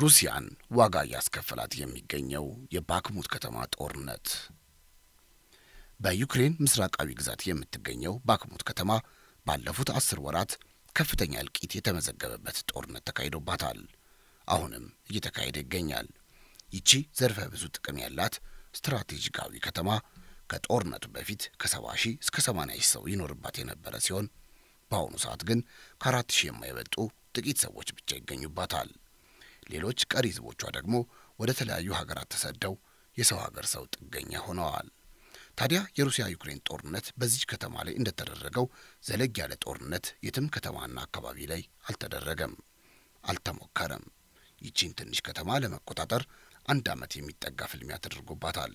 ሩሲያን ዋጋ ያስከፈላት የሚገኘው የባክሙት ከተማ ጦርነት በዩክሬን ምስራቃዊ ግዛት የምትገኘው ባክሙት ከተማ ባለፉት 10 ወራት ከፍተኛ ልቂት የተመዘገበበት ጦርነት ተካሂዶባታል አሁንም እየተካሄደ ይገኛል ይቺ ዘርፈ ብዙ ጥቅም ያላት ስትራቴጂካዊ ከተማ ከጦርነቱ በፊት ከ70,000 እስከ 80,000 ሰው ይኖርባት የነበረ ሲሆን በአሁኑ ሰዓት ግን ከ4,000 የማይበልጡ ጥቂት ሰዎች ብቻ ይገኙባታል ሌሎች ቀሪ ህዝቦቿ ደግሞ ወደ ተለያዩ ሀገራት ተሰደው የሰው ሀገር ሰው ጥገኛ ሆነዋል ታዲያ የሩሲያ ዩክሬን ጦርነት በዚህ ከተማ ላይ እንደተደረገው ዘለግ ያለ ጦርነት የትም ከተማና አካባቢ ላይ አልተደረገም አልተሞከረም ይቺን ትንሽ ከተማ ለመቆጣጠር አንድ አመት የሚጠጋ ፍልሚያ ተደርጎባታል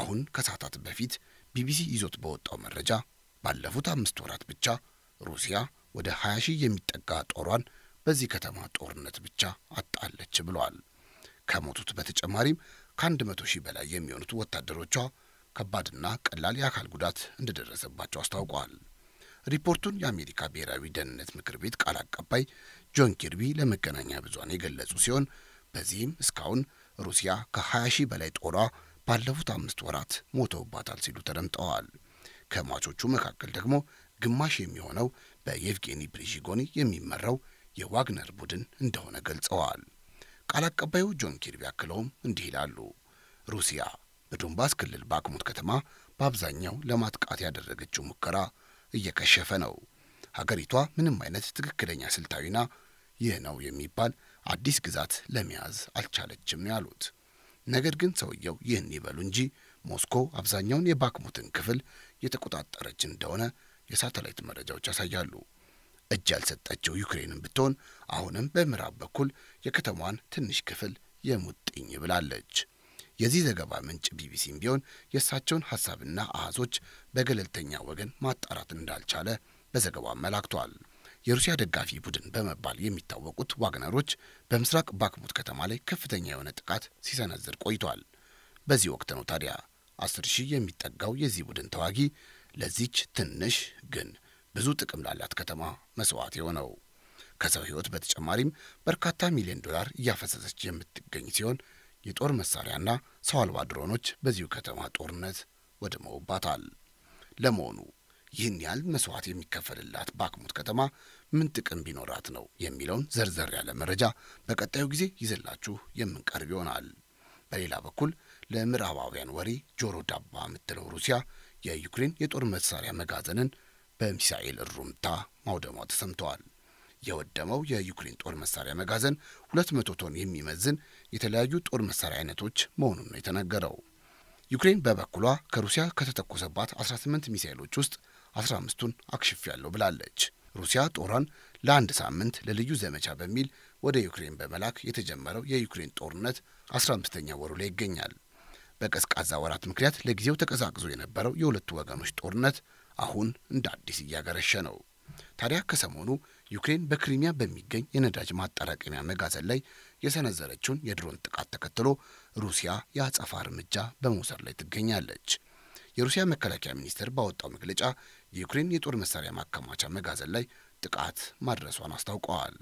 አሁን ከሰዓታት በፊት ቢቢሲ ይዞት በወጣው መረጃ ባለፉት 5 ወራት ብቻ ሩሲያ ወደ 20,000 የሚጠጋ ጦሯን በዚህ ከተማ ጦርነት ብቻ አጣለች ብሏል ከሞቱት በተጨማሪም ከ100,000 በላይ የሚሆኑት ወታደሮቿ ከባድና ቀላል ያካል ጉዳት እንደደረሰባቸው አስታውቋል ሪፖርቱን የአሜሪካ ብሔራዊ ደህንነት ምክር ቤት ቃል አቀባይ ጆን ኪርቢ ለመገናኛ ብዙሃን የገለጹ ሲሆን በዚህም እስካሁን ሩሲያ ከ20,000 በላይ ጦሯ ባለፉት 5 ወራት ሞተውባታል ሲሉ ተደምጠዋል ከሟቾቹ መካከል ደግሞ ግማሽ የሚሆነው በየቭጌኒ ፕሪሺጎኒ የሚመራው የዋግነር ቡድን እንደሆነ ገልጸዋል ቃል አቀባዩ ጆን ኪርቢ አክለውም እንዲህ ይላሉ ሩሲያ በዶንባስ ክልል ባክሙት ከተማ በአብዛኛው ለማጥቃት ያደረገችው ሙከራ እየከሸፈ ነው ሀገሪቷ ምንም አይነት ትክክለኛ ስልታዊና ይህ ነው የሚባል አዲስ ግዛት ለመያዝ አልቻለችም ያሉት ነገር ግን ሰውየው ይህን ይበሉ እንጂ ሞስኮ አብዛኛውን የባክሙትን ክፍል የተቆጣጠረች እንደሆነ የሳተላይት መረጃዎች ያሳያሉ እጃል ሰጣቸው ዩክሬንን ብትሆን አሁንም በመራብ በኩል የከተማዋን ትንሽ ክፍል የሙጥኝ ብላለች የዚህ ዘገባ ምንጭ ቢቢሲም ቢሆን የሳቸውን ሐሳብና አሃዞች በገለልተኛ ወገን ማጣራት እንዳልቻለ በዘገባው መላክቷል የሩሲያ ደጋፊ ቡድን በመባል የሚታወቁት ዋግነሮች በምስራቅ ባክሙት ከተማ ላይ ከፍተኛ የሆነ ጥቃት ሲሰነዝር ቆይቷል በዚህ ወቅት ነው ታዲያ 10,000 የሚጠጋው የዚህ ቡድን ተዋጊ ለዚች ትንሽ ግን ብዙ ጥቅም ላላት ከተማ መስዋዕት የሆነው ከሰው ህይወት በተጨማሪም በርካታ ሚሊዮን ዶላር ያፈሰሰች የምትገኝ ሲሆን የጦር መሳሪያና ሰው አልባ ድሮኖች በዚሁ ከተማ ጦርነት ወድመውባታል ለመሆኑ ይህን ያህል መስዋዕት የሚከፈልላት ባክሙት ከተማ ምን ጥቅም ቢኖራት ነው የሚለውን ዘርዘር ያለ መረጃ በቀጣዩ ጊዜ ይዘላችሁ የምንቀርብ ይሆናል በሌላ በኩል ለምዕራባውያን ወሬ ጆሮ ዳባ የምትለው ሩሲያ የዩክሬን የጦር መሳሪያ መጋዘንን በሚሳኤል ሩምታ ማውደሟ ተሰምቷል የወደመው የዩክሬን ጦር መሳሪያ መጋዘን 200 ቶን የሚመዝን የተለያዩ ጦር መሳሪያ አይነቶች መሆኑን ነው የተነገረው ዩክሬን በበኩሏ ከሩሲያ ከተተኮሰባት 18 ሚሳኤሎች ውስጥ 15ቱን አክሽፊያለሁ ብላለች ሩሲያ ጦሯን ለአንድ ሳምንት ለልዩ ዘመቻ በሚል ወደ ዩክሬን በመላክ የተጀመረው የዩክሬን ጦርነት 15ኛ ወሩ ላይ ይገኛል በቀዝቃዛ ወራት ምክንያት ለጊዜው ተቀዛቅዞ የነበረው የሁለቱ ወገኖች ጦርነት አሁን እንደ አዲስ ያገረሸ ነው ታዲያ ከሰሞኑ ዩክሬን በክሪሚያ በሚገኝ የነዳጅ ማጣራቀሚያ መጋዘን ላይ የሰነዘረችውን የድሮን ጥቃት ተከትሎ ሩሲያ ያጻፋ እርምጃ በመውሰድ ላይ ትገኛለች የሩሲያ መከላከያ ሚኒስቴር ባወጣው መግለጫ የዩክሬን የጦር መሳሪያ ማከማቻ መጋዘን ላይ ጥቃት ማድረሷን አስታውቋል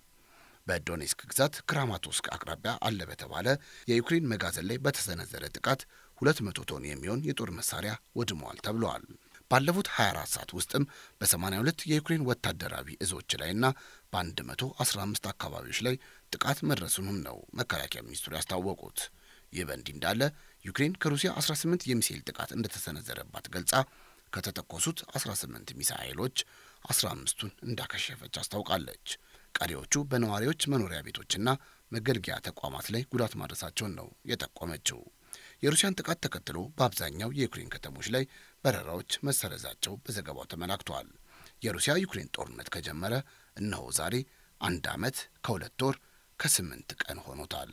በዶኔስክ ግዛት ክራማቶስክ አቅራቢያ አለ በተባለ የዩክሬን መጋዘን ላይ በተሰነዘረ ጥቃት 200 ቶን የሚሆን የጦር መሳሪያ ወድመዋል ተብሏል ባለፉት 24 ሰዓት ውስጥም በ82 የዩክሬን ወታደራዊ እዞች ላይና በ115 አካባቢዎች ላይ ጥቃት መድረሱንም ነው መከላከያ ሚኒስቴሩ ያስታወቁት ይበንድ እንዳለ ዩክሬን ከሩሲያ 18 የሚሳኤል ጥቃት እንደተሰነዘረባት ገልጻ ከተተኮሱት 18 ሚሳኤሎች 15ቱን እንዳከሸፈች አስታውቃለች ቀሪዎቹ በነዋሪዎች መኖሪያ ቤቶችና መገልገያ ተቋማት ላይ ጉዳት ማድረሳቸውን ነው የጠቆመችው የሩሲያን ጥቃት ተከትሎ በአብዛኛው የዩክሬን ከተሞች ላይ በረራዎች መሰረዛቸው በዘገባው ተመላክቷል የሩሲያ ዩክሬን ጦርነት ከጀመረ እነሆ ዛሬ 1 አመት ከ2 ወር ከ8 ቀን ሆኖታል